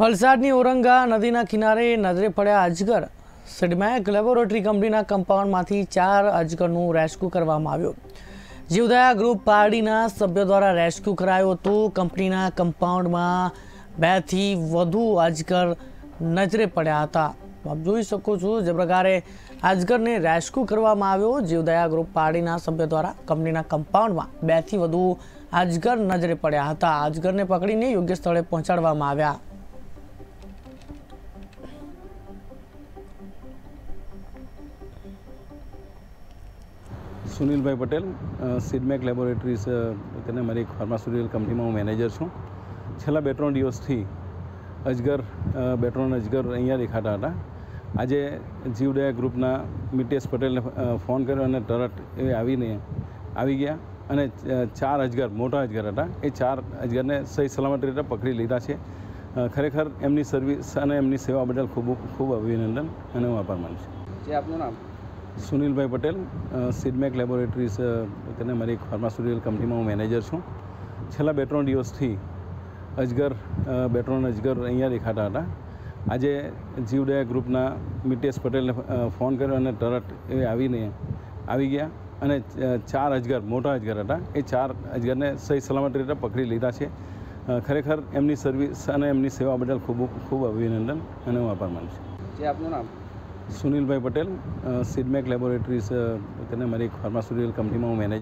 વલસાડની ઓરંગા નદીના કિનારે નજરે પડ્યા અજગર। સિડમેક લેબોરેટરી કંપનીના કમ્પાઉન્ડમાંથી 4 અજગરનું રેસ્ક્યુ કરવામાં આવ્યું। જીવદયા ગ્રુપ પાર્ટીના સભ્યો દ્વારા રેસ્ક્યુ કરાયો હતો। કંપનીના કમ્પાઉન્ડમાં 2 વધુ અજગર नजरे पड़ा था। आप જોઈ શકો છો જે પ્રકારે અજગરને રેસ્ક્યુ કરવામાં આવ્યો। જીવદયા ગ્રુપ પાર્ટીના સભ્યો દ્વારા કંપનીના કમ્પાઉન્ડમાં 2 વધુ અજગર नजरे पड़ा था। અજગરને પકડીને યોગ્ય સ્થળે પહોંચાડવામાં આવ્યા। सुनील भाई पटेल, सिडमेक लेबोरेटरीज तेने मेरी एक फार्मास्यूटिकल कंपनी में हूँ मैनेजर छूँ। छेल्ला 2-3 दिवस थी अजगर 2-3 अजगर अहीं देखाता था। आज जीवदया ग्रुपना मितेश पटेल फोन कर्यो अने तरत ए आवी गया अने 4 अजगर मोटा अजगर था। ए 4 अजगर ने सही सलामत रीते पकड़ी लीधा छे। खरेखर एमनी सर्विस अने एमनी सेवा बदल खूब खूब अभिनंदन अने हूँ आभार मानु छुं। जे आपनुं नाम? सुनील भाई पटेल, सिडमेक लेबोरेटरीज तेने मेरी एक फार्मास्यूटिकल कंपनी में हूँ मैनेजर छूँ। छेल्ला 2-3 दिवस थी अजगर 2-3 अजगर अहीं देखाता था। आज जीवदया ग्रुपना मितेश पटेल फोन कर्यो अने तरत ए आवी गया अने 4 अजगर मोटा अजगर था। ए 4 अजगर ने सही सलामत रीते पकड़ी लीधा छे। खरेखर एमनी सर्विस अने एमनी सेवा बदल खूब खूब अभिनंदन अने हूँ आभार मानु छुं। जे आपनुं नाम? सुनील भाई पटेल, सिडमेक लेबोरेटरीज तेने मेरी एक फार्मास्यूटिकल कंपनी में हूँ मैनेजर।